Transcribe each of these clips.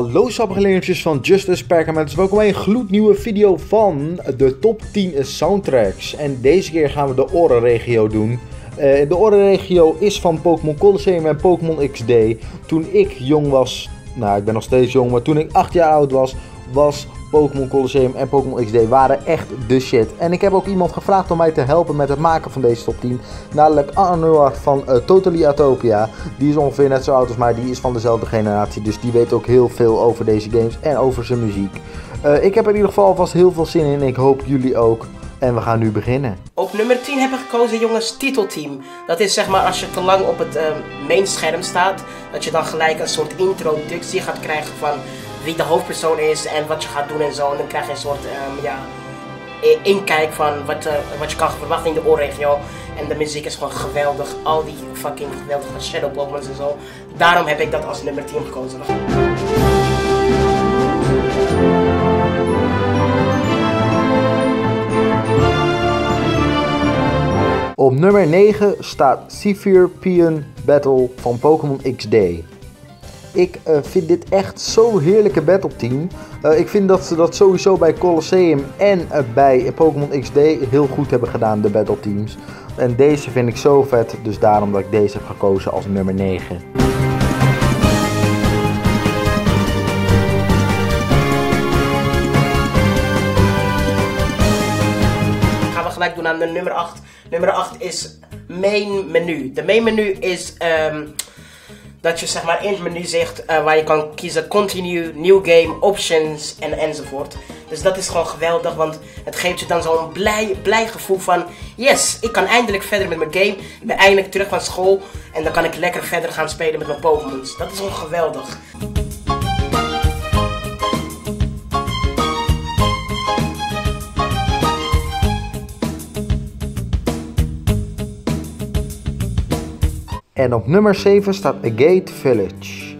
Hallo sappige van JustUsPerkamentus, welkom bij een gloednieuwe video van de top 10 soundtracks. En deze keer gaan we de Orre regio doen. De Orre regio is van Pokémon Colosseum en Pokémon XD. Toen ik jong was, nou ik ben nog steeds jong, maar toen ik 8 jaar oud was, was Pokémon Colosseum en Pokémon XD waren echt de shit. En ik heb ook iemand gevraagd om mij te helpen met het maken van deze top 10. Namelijk Anouar van Totally Utopia. Die is ongeveer net zo oud als mij. Die is van dezelfde generatie. Dus die weet ook heel veel over deze games en over zijn muziek. Ik heb er in ieder geval alvast heel veel zin in. Ik hoop jullie ook. En we gaan nu beginnen. Op nummer 10 hebben we gekozen, jongens, titelteam. Dat is zeg maar als je te lang op het mainscherm staat. Dat je dan gelijk een soort introductie gaat krijgen van wie de hoofdpersoon is en wat je gaat doen en zo. En dan krijg je een soort inkijk van wat je kan verwachten in de oorregio. En de muziek is gewoon geweldig. Al die fucking geweldige Shadow Pokémon en zo. Daarom heb ik dat als nummer 10 gekozen. Op nummer 9 staat Cipher Peon Battle van Pokémon XD. Ik vind dit echt zo'n heerlijke battleteam. Ik vind dat ze dat sowieso bij Colosseum en bij Pokémon XD heel goed hebben gedaan, de battleteams. En deze vind ik zo vet, dus daarom dat ik deze heb gekozen als nummer 9. Gaan we gelijk doen aan de nummer 8. Nummer 8 is main menu. De main menu is dat je zeg maar in het menu zegt waar je kan kiezen continue, new game, options en enzovoort. Dus dat is gewoon geweldig, want het geeft je dan zo'n blij gevoel van yes, ik kan eindelijk verder met mijn game. Ik ben eindelijk terug van school en dan kan ik lekker verder gaan spelen met mijn Pokémon's. Dat is gewoon geweldig. En op nummer 7 staat A Gate Village.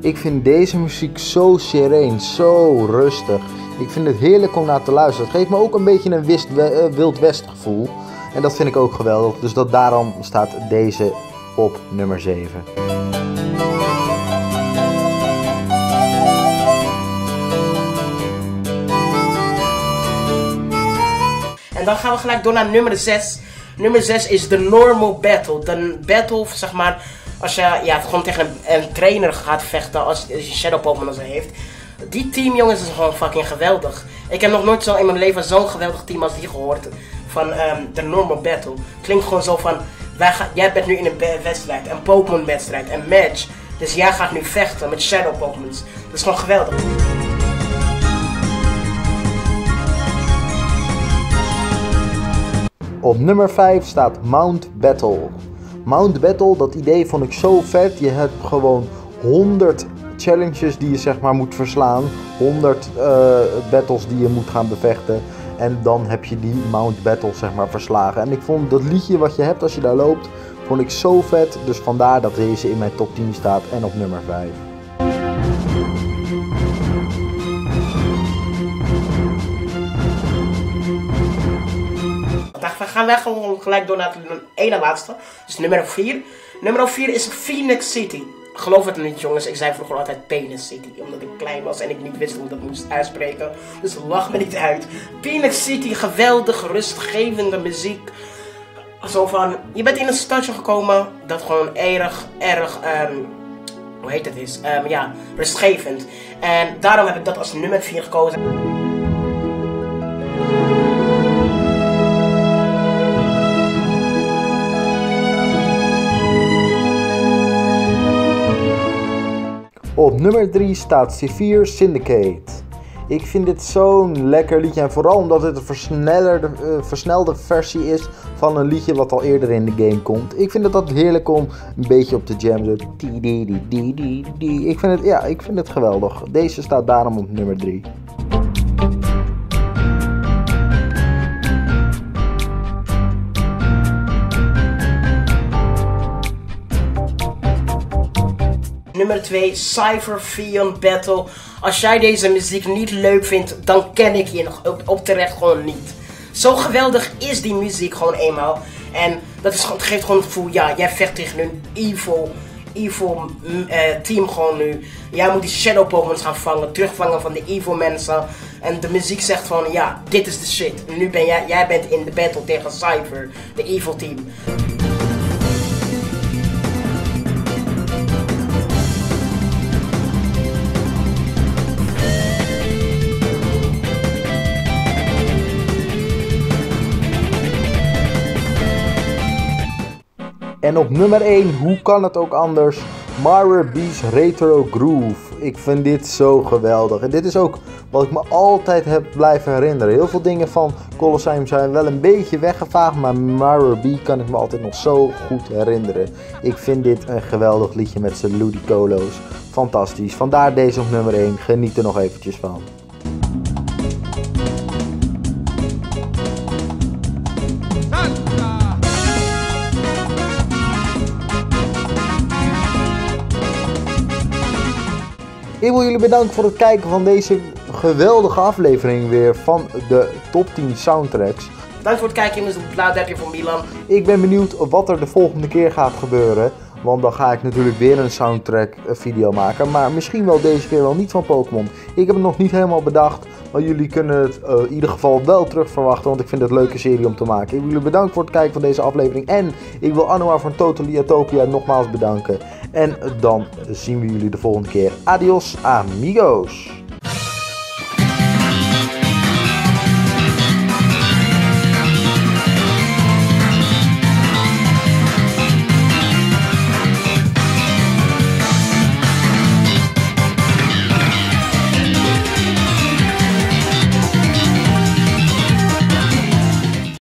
Ik vind deze muziek zo sereen, zo rustig. Ik vind het heerlijk om naar te luisteren. Het geeft me ook een beetje een Wild West gevoel. En dat vind ik ook geweldig. Dus dat daarom staat deze op nummer 7. En dan gaan we gelijk door naar nummer 6. Nummer 6 is The Normal Battle. De battle, zeg maar, als je gewoon tegen een trainer gaat vechten, als je Shadow Pokémon zo heeft. Die team, jongens, is gewoon fucking geweldig. Ik heb nog nooit zo in mijn leven zo'n geweldig team als die gehoord. Van The Normal Battle. Klinkt gewoon zo van, jij bent nu in een wedstrijd, een Pokémon wedstrijd, een match. Dus jij gaat nu vechten met Shadow Pokémon. Dat is gewoon geweldig. Op nummer 5 staat Mount Battle. Mount Battle, dat idee vond ik zo vet. Je hebt gewoon 100 challenges die je zeg maar moet verslaan. 100 battles die je moet gaan bevechten. En dan heb je die Mount Battle zeg maar verslagen. En ik vond dat liedje wat je hebt als je daar loopt, vond ik zo vet. Dus vandaar dat deze in mijn top 10 staat en op nummer 5. Dan gaan wij gewoon gelijk door naar de ene laatste. Dus nummer 4. Nummer 4 is Phoenix City. Geloof het niet, jongens. Ik zei vroeger altijd Penis City. Omdat ik klein was en ik niet wist hoe ik dat moest uitspreken. Dus lach me niet uit. Phoenix City. Geweldig, rustgevende muziek. Zo van, je bent in een stadje gekomen dat gewoon erg... hoe heet het is? Rustgevend. En daarom heb ik dat als nummer 4 gekozen. Op nummer 3 staat C4 Syndicate. Ik vind dit zo'n lekker liedje en vooral omdat het een versnelde versie is van een liedje wat al eerder in de game komt. Ik vind het altijd heerlijk om een beetje op te jammen. Ik vind het geweldig. Deze staat daarom op nummer 3. Nummer 2, Cypher Fion Battle. Als jij deze muziek niet leuk vindt, dan ken ik je nog oprecht gewoon niet. Zo geweldig is die muziek gewoon eenmaal. En dat is, het geeft gewoon het gevoel, ja, jij vecht tegen een evil, evil team gewoon nu. Jij moet die Shadow Pokémon gaan vangen, terugvangen van de evil mensen. En de muziek zegt van ja, dit is de shit. Nu ben jij bent in de battle tegen Cypher, de evil team. En op nummer 1, hoe kan het ook anders, Marrer Beach Retro Groove. Ik vind dit zo geweldig. En dit is ook wat ik me altijd heb blijven herinneren. Heel veel dingen van Colosseum zijn wel een beetje weggevaagd, maar Marrer Beach kan ik me altijd nog zo goed herinneren. Ik vind dit een geweldig liedje met zijn Ludicolo's. Fantastisch. Vandaar deze op nummer 1. Geniet er nog eventjes van. Ik wil jullie bedanken voor het kijken van deze geweldige aflevering weer van de top 10 soundtracks. Bedankt voor het kijken jongens, op plaats 13 van Milan. Ik ben benieuwd wat er de volgende keer gaat gebeuren. Want dan ga ik natuurlijk weer een soundtrack video maken. Maar misschien wel deze keer wel niet van Pokémon. Ik heb het nog niet helemaal bedacht. Maar jullie kunnen het in ieder geval wel terug verwachten. Want ik vind het een leuke serie om te maken. Ik wil jullie bedanken voor het kijken van deze aflevering. En ik wil Anouar van Totally Utopia nogmaals bedanken. En dan zien we jullie de volgende keer. Adios amigos.